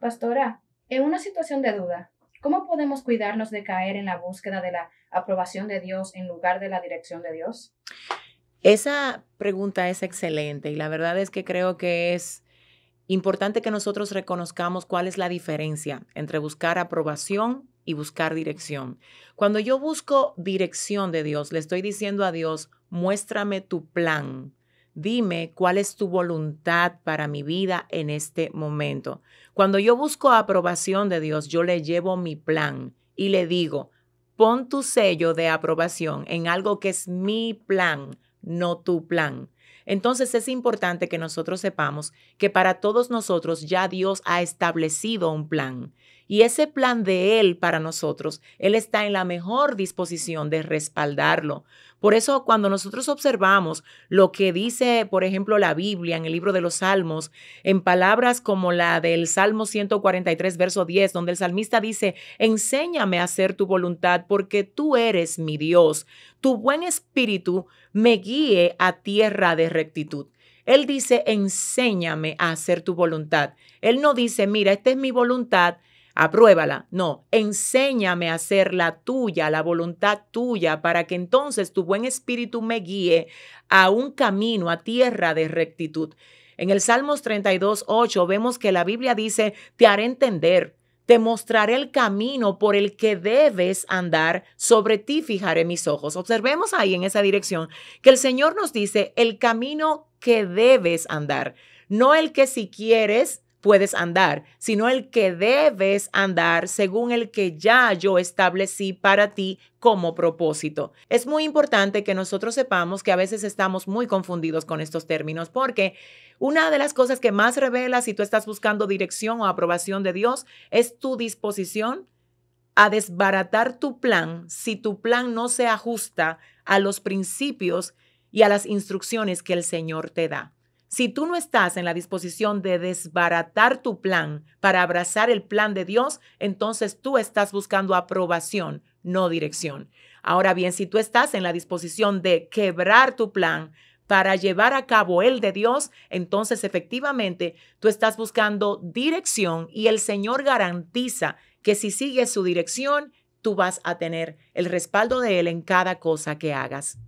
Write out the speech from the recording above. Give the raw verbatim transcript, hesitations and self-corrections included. Pastora, en una situación de duda, ¿cómo podemos cuidarnos de caer en la búsqueda de la aprobación de Dios en lugar de la dirección de Dios? Esa pregunta es excelente y la verdad es que creo que es importante que nosotros reconozcamos cuál es la diferencia entre buscar aprobación y buscar dirección. Cuando yo busco dirección de Dios, le estoy diciendo a Dios, muéstrame tu plan. Dime cuál es tu voluntad para mi vida en este momento. Cuando yo busco aprobación de Dios, yo le llevo mi plan y le digo, pon tu sello de aprobación en algo que es mi plan, no tu plan. Entonces es importante que nosotros sepamos que para todos nosotros ya Dios ha establecido un plan. Y ese plan de Él para nosotros, Él está en la mejor disposición de respaldarlo. Por eso cuando nosotros observamos lo que dice, por ejemplo, la Biblia en el libro de los Salmos, en palabras como la del Salmo ciento cuarenta y tres, verso diez, donde el salmista dice, enséñame a hacer tu voluntad porque tú eres mi Dios. Tu buen espíritu me guíe a tierra de rectitud. Él dice, enséñame a hacer tu voluntad. Él no dice, mira, esta es mi voluntad, apruébala. No, enséñame a hacer la tuya, la voluntad tuya, para que entonces tu buen espíritu me guíe a un camino, a tierra de rectitud. En el Salmos treinta y dos, ocho vemos que la Biblia dice, te haré entender, te mostraré el camino por el que debes andar, sobre ti fijaré mis ojos. Observemos ahí en esa dirección que el Señor nos dice el camino que debes andar, no el que si quieres puedes andar, sino el que debes andar según el que ya yo establecí para ti como propósito. Es muy importante que nosotros sepamos que a veces estamos muy confundidos con estos términos porque una de las cosas que más revela si tú estás buscando dirección o aprobación de Dios es tu disposición a desbaratar tu plan si tu plan no se ajusta a los principios y a las instrucciones que el Señor te da. Si tú no estás en la disposición de desbaratar tu plan para abrazar el plan de Dios, entonces tú estás buscando aprobación, no dirección. Ahora bien, si tú estás en la disposición de quebrar tu plan para llevar a cabo el de Dios, entonces efectivamente tú estás buscando dirección y el Señor garantiza que si sigues su dirección, tú vas a tener el respaldo de Él en cada cosa que hagas.